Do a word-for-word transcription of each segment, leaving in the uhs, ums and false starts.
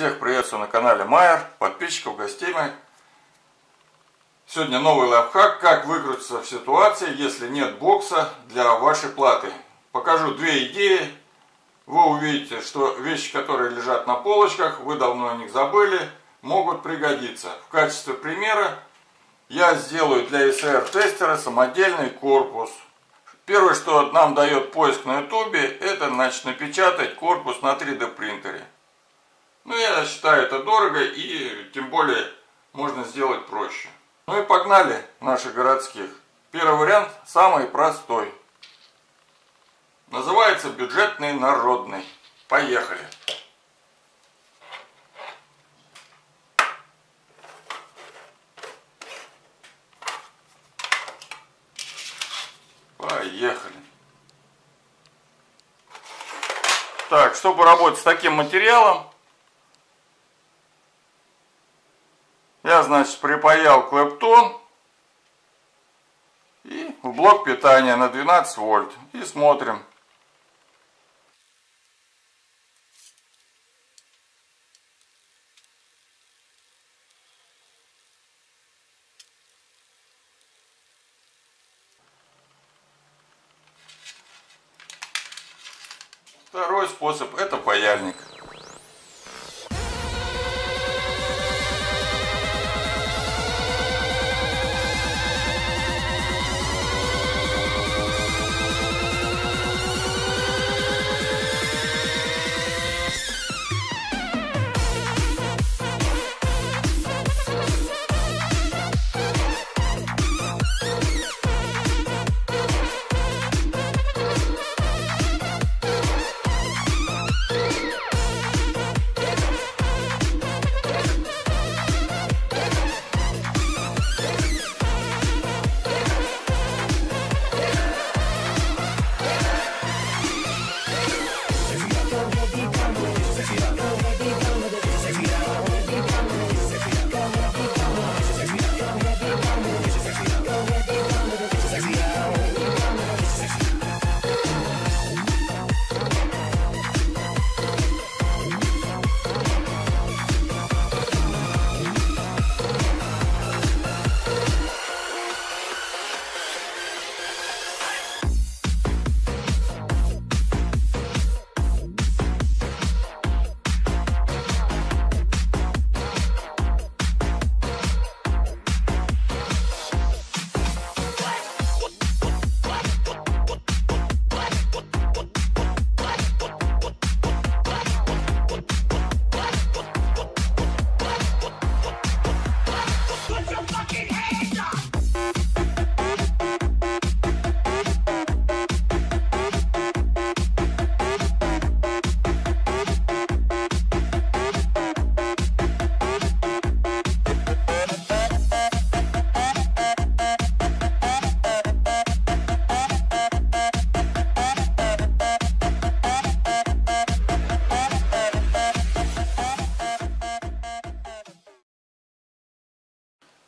Всех приветствую на канале Майер, подписчиков, гостей моих. Сегодня новый лайфхак, как выкрутиться в ситуации, если нет бокса для вашей платы. Покажу две идеи. Вы увидите, что вещи, которые лежат на полочках, вы давно о них забыли, могут пригодиться. В качестве примера я сделаю для и эс эр тестера самодельный корпус. Первое, что нам дает поиск на YouTube, это значит, напечатать корпус на три дэ принтере. Ну, я считаю, это дорого, и тем более можно сделать проще. Ну и погнали наших городских. Первый вариант самый простой. Называется бюджетный народный. Поехали. Поехали. Так, чтобы работать с таким материалом, я, значит, припаял клэптон и в блок питания на двенадцать вольт. И смотрим. Второй способ – это паяльник.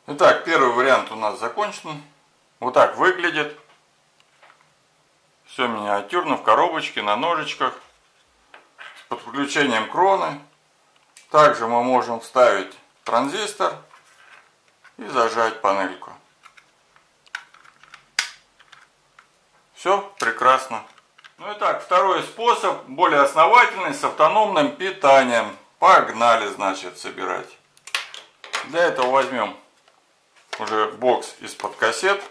Итак, первый вариант у нас закончен. Вот так выглядит. Все миниатюрно, в коробочке, на ножичках. С подключением кроны. Также мы можем вставить транзистор и зажать панельку. Все прекрасно. Ну и так, второй способ, более основательный, с автономным питанием. Погнали, значит, собирать. Для этого возьмем уже бокс из-под кассет.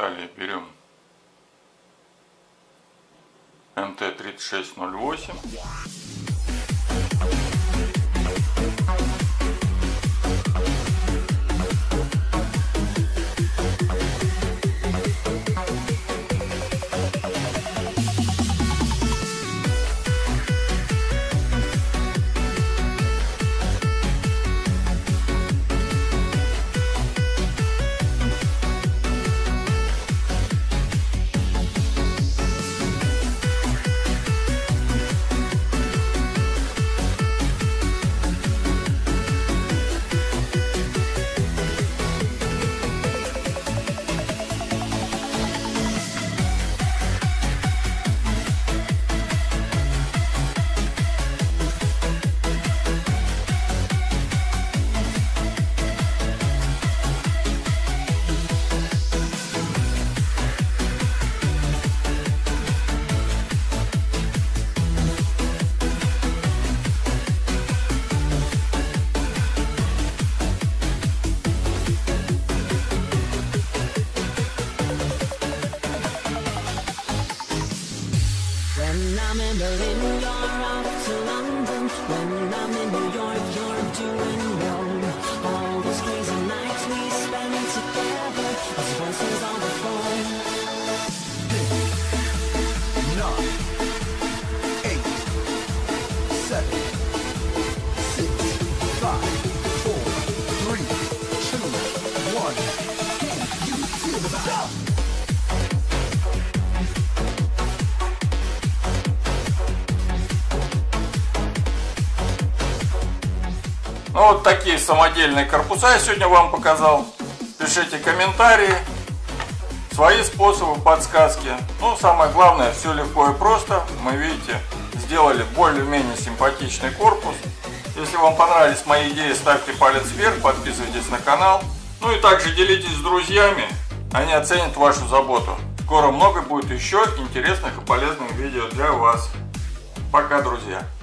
Далее берем МТ тридцать шесть ноль восемь. Ну, вот такие самодельные корпуса я сегодня вам показал. Пишите комментарии, свои способы, подсказки. Ну, самое главное, все легко и просто. Мы, видите, сделали более-менее симпатичный корпус. Если вам понравились мои идеи, ставьте палец вверх, подписывайтесь на канал. Ну и также делитесь с друзьями, они оценят вашу заботу. Скоро много будет еще интересных и полезных видео для вас. Пока, друзья!